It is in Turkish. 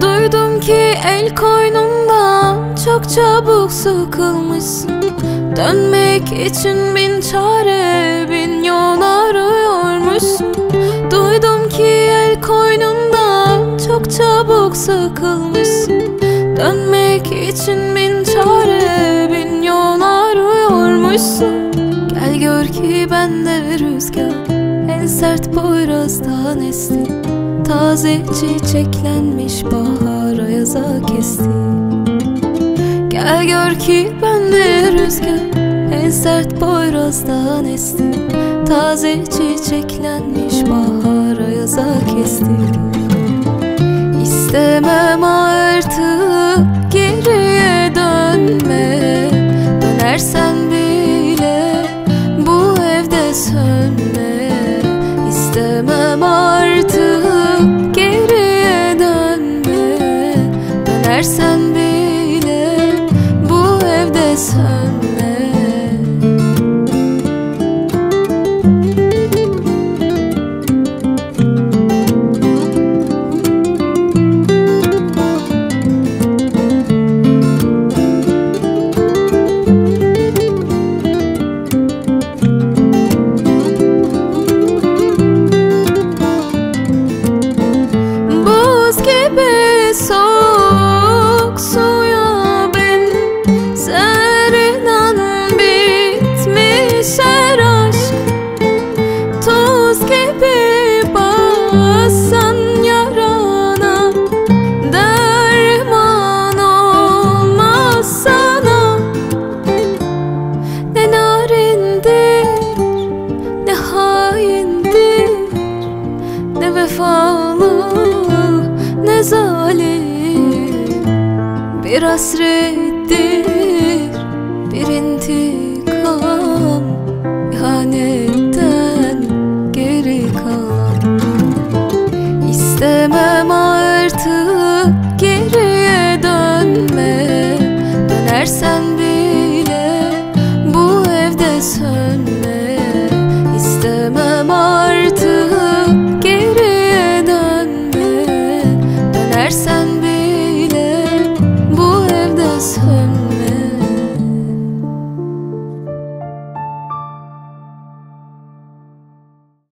Duydum ki el koynumda çok çabuk sıkılmışsın. Dönmek için bin çare, bin yol arıyormuşsun. Duydum ki el koynumda çok çabuk sıkılmışsın. Dönmek için bin çare, bin yol arıyormuşsun. Gel gör ki ben de rüzgar, en sert boyrazdan esti. Taze çiçeklenmiş bahara yaza kesti. Gel gör ki ben de rüzgar, en sert boyrazdan esti. Taze çiçeklenmiş bahara yaza kesti. İstemem artık geriye dönme, dönersen bile bu evde sönme. İstemem artık geriye dönme, dönersen bile bu evde sönme. Ne zalim bir hasretti.